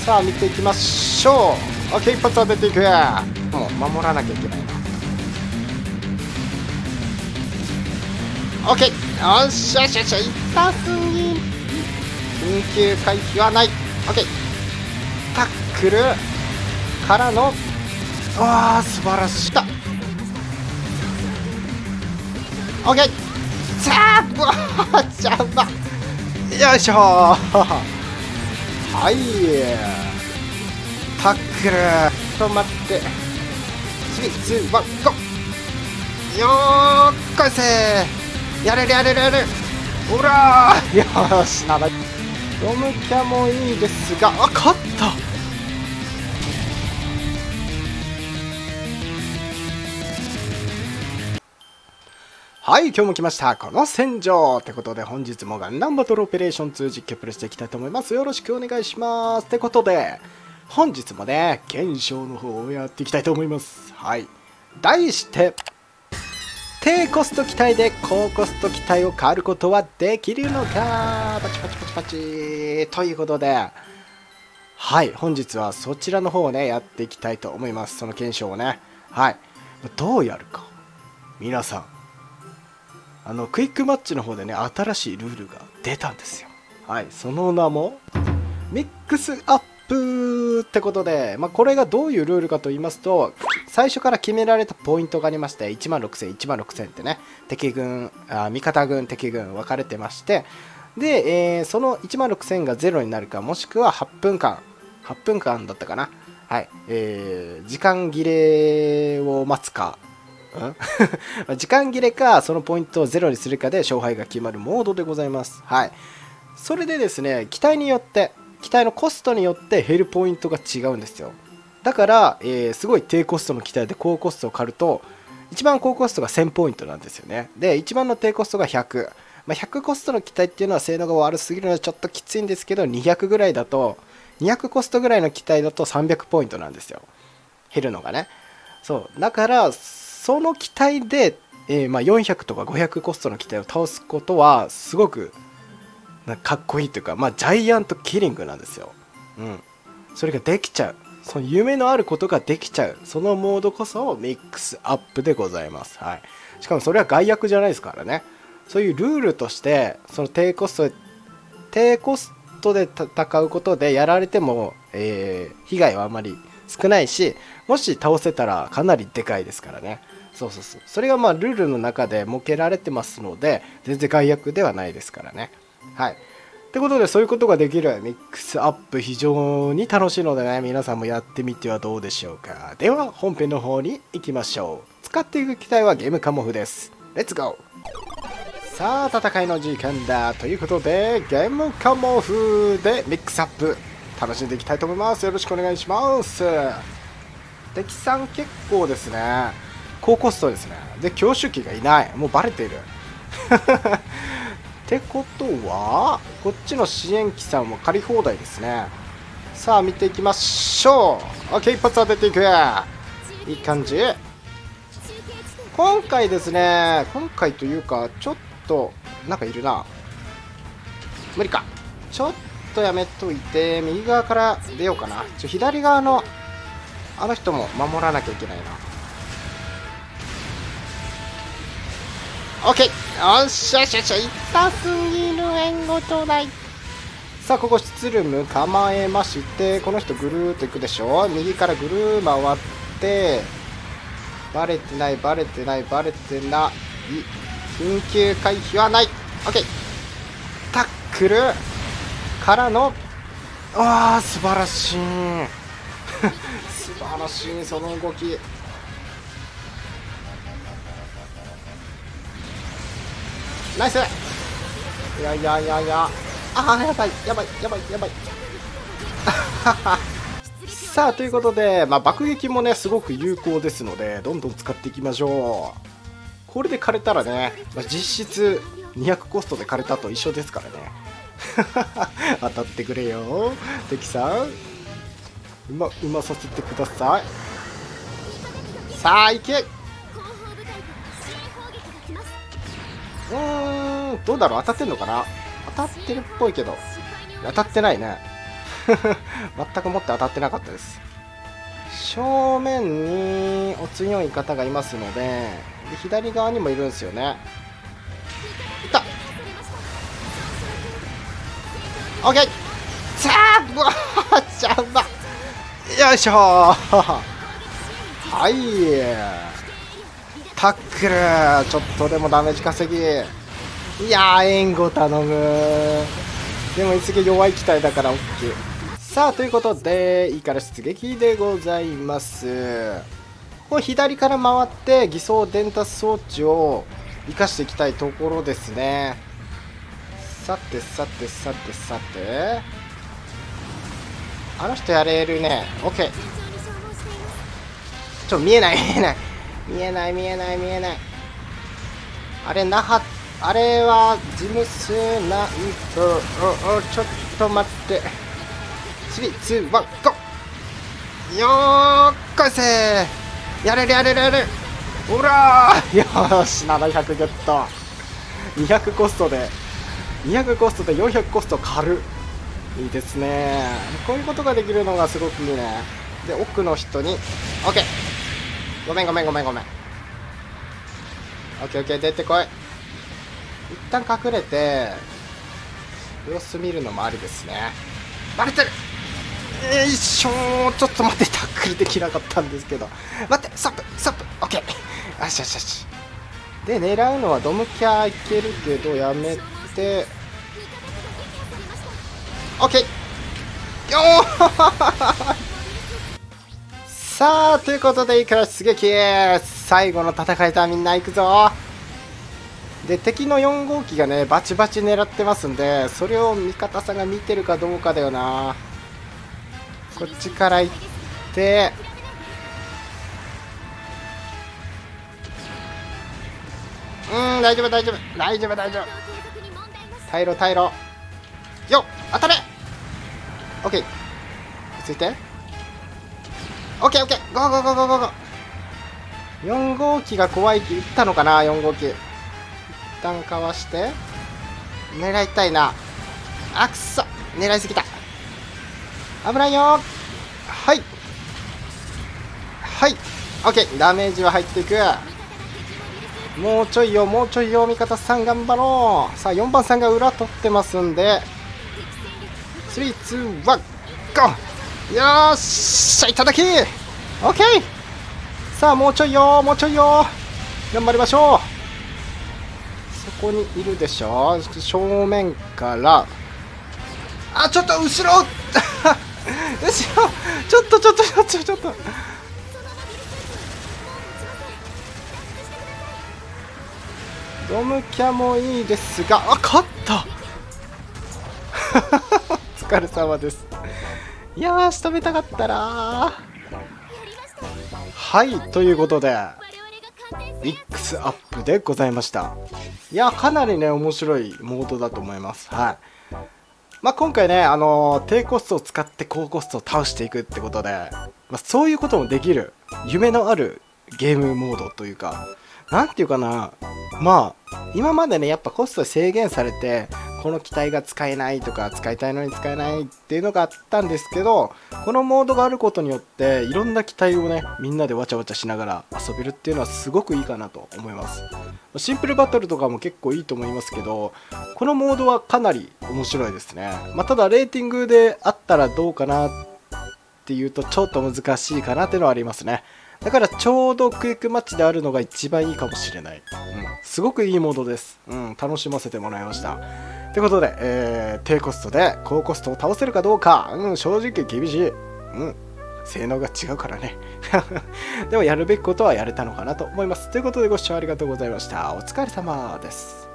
さあ見ていきましょう。 OK、 一発当てていく。もう守らなきゃいけないな。 OK、 よっしゃよっしゃよっしゃ、痛すぎ。緊急回避はない。 OK、 タックルからの、わあ素晴らしい。 OK、 さあうわあ邪魔、よいしょー。はい、タックルちょっと待って、3、2、1、GO。 よーっこいせー、やれるやれるやれる、ほらー、よーし、なだいロムキャもいいですが、あ、勝った。はい、今日も来ました。この戦場ってことで、本日もガンダムバトルオペレーション2実況プレイしていきたいと思います。よろしくお願いします。ってことで、本日もね、検証の方をやっていきたいと思います。はい。題して、低コスト機体で高コスト機体を変わることはできるのか。パチパチパチパチ。ということで、はい、本日はそちらの方をね、やっていきたいと思います。その検証をね。はい。どうやるか。皆さん。クイックマッチの方でね、新しいルールが出たんですよ。はい、その名もミックスアップってことで、まあ、これがどういうルールかと言いますと、最初から決められたポイントがありまして、16000、16000ってね、敵軍、味方軍、敵軍分かれてまして、で、その16000が0になるか、もしくは8分間だったかな、はい、時間切れを待つか、時間切れか、そのポイントをゼロにするかで勝敗が決まるモードでございます。はい、それでですね、機体によって、機体のコストによって減るポイントが違うんですよ。だから、すごい低コストの機体で高コストを狩ると、一番高コストが1000ポイントなんですよね。で、一番の低コストが100、まあ、100コストの機体っていうのは性能が悪すぎるのでちょっときついんですけど、200ぐらいだと、200コストぐらいの機体だと300ポイントなんですよ、減るのがね。そうだから、その機体で、まあ、400とか500コストの機体を倒すことはすごくかっこいいというか、まあ、ジャイアントキリングなんですよ。うん、それができちゃう、その夢のあることができちゃう、そのモードこそミックスアップでございます。はい、しかもそれは害悪じゃないですからね。そういうルールとして、その低コストで戦うことでやられても、被害はあまり少ないし、もし倒せたらかなりでかいですからね。そうそうそう、それがまあルールの中で設けられてますので、全然害悪ではないですからね。はい、ってことで、そういうことができるミックスアップ、非常に楽しいのでね、皆さんもやってみてはどうでしょうか。では本編の方に行きましょう。使っていく機体はゲームカモフです。レッツゴー。さあ戦いの時間だということで、ゲームカモフでミックスアップ楽しんでいきたいと思います。よろしくお願いします。敵さん結構ですね、高コストですね。で、強襲機がいない、もうバレているってことは、こっちの支援機さんも借り放題ですね。さあ見ていきましょう。 OK、 一発当てていく。いい感じ。今回ですね、今回というか、ちょっとなんかいるな、無理か、ちょっとやめといて、右側から出ようかな。左側のあの人も守らなきゃいけないな。 OK、 よっしゃよっしゃよっしゃ、痛すぎる、援護ちょうだい。さあここ出ルーム構えまして、この人ぐるーっといくでしょ、右からぐるー回って、バレてないバレてないバレてない、緊急回避はない。 OK、 タックルからの、わあ素晴らしい素晴らしい、その動き。ナイス。いやいやいやいや、ああやばいやばいやばいやばいさあということで、まあ、爆撃もねすごく有効ですので、どんどん使っていきましょう。これで枯れたらね、まあ、実質200コストで枯れたと一緒ですからね当たってくれよ敵さん、うまさせてください。さあいけ。どうだろう、当たってんのかな。当たってるっぽいけど当たってないね全くもって当たってなかったです。正面にお強い方がいますの で左側にもいるんですよね。いった OK さあ、うわっ邪魔、よいしょはいタックル、ちょっとでもダメージ稼ぎ、いやー援護頼む。でもいつけ弱い機体だから OK。 さあということで、いいから出撃でございます。こう左から回って偽装伝達装置を生かしていきたいところですね。さてさてさてさて、あの人やれるね。 OK ちょ見えない見えない見えない見えない見えない、あれなはあれはジムスナイプ、ちょっと待って、321ゴー、よーっこいせー、やれるやれるやれる、おらー、よーし700ゲット、200コストで200コストで400コスト軽いいですね。こういうことができるのがすごくいいね。で奥の人に OK、 ごめんごめんごめんごめん OKOK、 出てこい、一旦隠れて様子見るのもありですね。バレてる、よいしょ、ちょっと待って、タックルできなかったんですけど、待ってストップストップ OK よしよしよし。で狙うのはドムキャーいけるけどやめて OK よーさあということで、いいから出撃、最後の戦いだ、みんな行くぞ。で敵の4号機がねバチバチ狙ってますんで、それを味方さんが見てるかどうかだよな。こっちから行って大丈夫大丈夫大丈夫大丈夫、退路退路よっ当たれ OK ついて OKOK ゴーゴーゴーゴーゴーゴー。4号機が怖い気打ったのかな。4号機一旦かわして狙いたいなあ、くそ狙いすぎた、危ないよ、はいはい OK ダメージは入っていく、もうちょいよもうちょいよ、味方さん頑張ろう。さあ4番さんが裏取ってますんで、321ゴー、よーっしゃいただき OK。 さあもうちょいよもうちょいよ、頑張りましょう。ここにいるでしょ、正面から、あちょっと後ろ後ろちょっとちょっとちょっとちょっとドムキャもいいですが、あ勝ったお疲れ様です。いやー仕留めたかったな。はい、ということでミックスアップでございました。いやかなりね面白いモードだと思います。はい、まあ、今回ね低コストを使って高コストを倒していくってことで、まあ、そういうこともできる夢のあるゲームモードというか、何ていうかな、まあ今までねやっぱコスト制限されて、この機体が使えないとか使いたいのに使えないっていうのがあったんですけど、このモードがあることによっていろんな機体をねみんなでわちゃわちゃしながら遊べるっていうのはすごくいいかなと思います。シンプルバトルとかも結構いいと思いますけど、このモードはかなり面白いですね。まあ、ただレーティングであったらどうかなっていうとちょっと難しいかなっていうのはありますね。だからちょうどクイックマッチであるのが一番いいかもしれない、すごくいいモードです、楽しませてもらいました。ということで、低コストで高コストを倒せるかどうか、正直厳しい、性能が違うからねでもやるべきことはやれたのかなと思います。ということでご視聴ありがとうございました。お疲れ様です。